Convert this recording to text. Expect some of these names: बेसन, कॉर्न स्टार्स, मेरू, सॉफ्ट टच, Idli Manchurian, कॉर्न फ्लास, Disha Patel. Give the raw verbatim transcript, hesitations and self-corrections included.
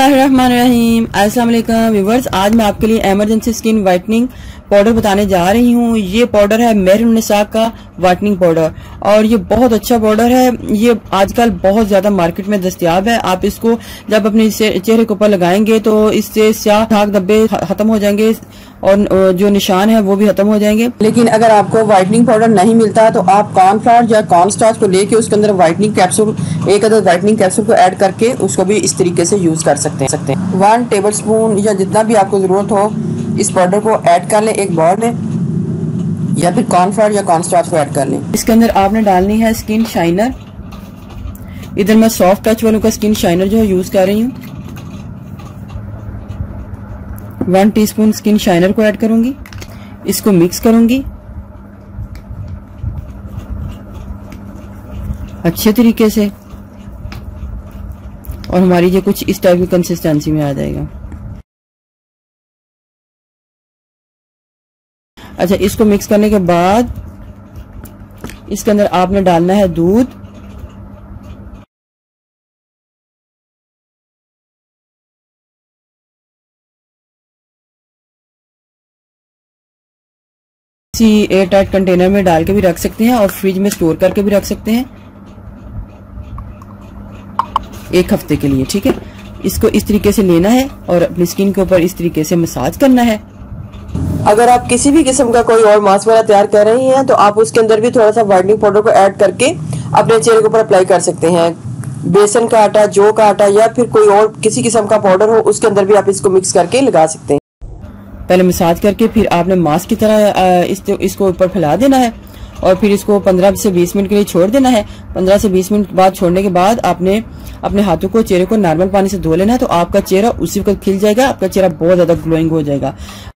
बिस्मिल्लाहिर्रहमानिर्रहीम। अस्सलाम वालेकुम व्यूवर्स, आज मैं आपके लिए इमरजेंसी स्किन वाइटनिंग पाउडर बताने जा रही हूँ। ये पाउडर है मेरू का वाइटनिंग पाउडर और ये बहुत अच्छा पाउडर है। ये आजकल बहुत ज्यादा मार्केट में दस्तयाब है। आप इसको जब अपने चेहरे के ऊपर लगाएंगे तो इससे स्याह दाग धब्बे खत्म हो जाएंगे और जो निशान है वो भी खत्म हो जाएंगे। लेकिन अगर आपको व्हाइटनिंग पाउडर नहीं मिलता तो आप कॉर्न फ्लास या कॉर्न स्टार्स को लेके उसके अंदर व्हाइटनिंग कैप्सूल, एक अदर व्हाइटनिंग कैप्सूल को ऐड करके उसको भी इस तरीके से यूज कर सकते हैं। वन टेबल स्पून या जितना भी आपको जरूरत हो इस पाउडर को ऐड कर लें एक बाउल में, या फिर कॉर्न फ्लावर या कॉर्न स्टार्च को ऐड कर लें। इसके अंदर आपने डालनी है स्किन शाइनर। इधर मैं सॉफ्ट टच वालों का स्किन शाइनर जो है यूज कर रही हूँ। वन टीस्पून स्किन शाइनर को ऐड करूंगी, इसको मिक्स करूंगी अच्छे तरीके से और हमारी ये कुछ इस टाइप की कंसिस्टेंसी में आ जाएगा। अच्छा, इसको मिक्स करने के बाद इसके अंदर आपने डालना है दूध। इसी एयर टाइट कंटेनर में डाल के भी रख सकते हैं और फ्रिज में स्टोर करके भी रख सकते हैं एक हफ्ते के लिए, ठीक है। इसको इस तरीके से लेना है और अपनी स्किन के ऊपर इस तरीके से मसाज करना है। अगर आप किसी भी किस्म का कोई और मास्क वाला तैयार कर रही हैं तो आप उसके अंदर भी थोड़ा सा व्हाइटनिंग पाउडर को ऐड करके अपने चेहरे के ऊपर अप्लाई कर सकते हैं। बेसन का आटा, जौ का आटा या फिर कोई और किसी किस्म का पाउडर हो उसके अंदर भी आप इसको मिक्स करके लगा सकते हैं। पहले मसाज करके फिर आपने मास्क की तरह इस इसको ऊपर फैला देना है और फिर इसको पंद्रह से बीस मिनट के लिए छोड़ देना है। पंद्रह से बीस मिनट बाद छोड़ने के बाद आपने अपने हाथों को, चेहरे को नॉर्मल पानी से धो लेना है। तो आपका चेहरा उसी वक्त खिल जाएगा, आपका चेहरा बहुत ज्यादा ग्लोइंग हो जाएगा।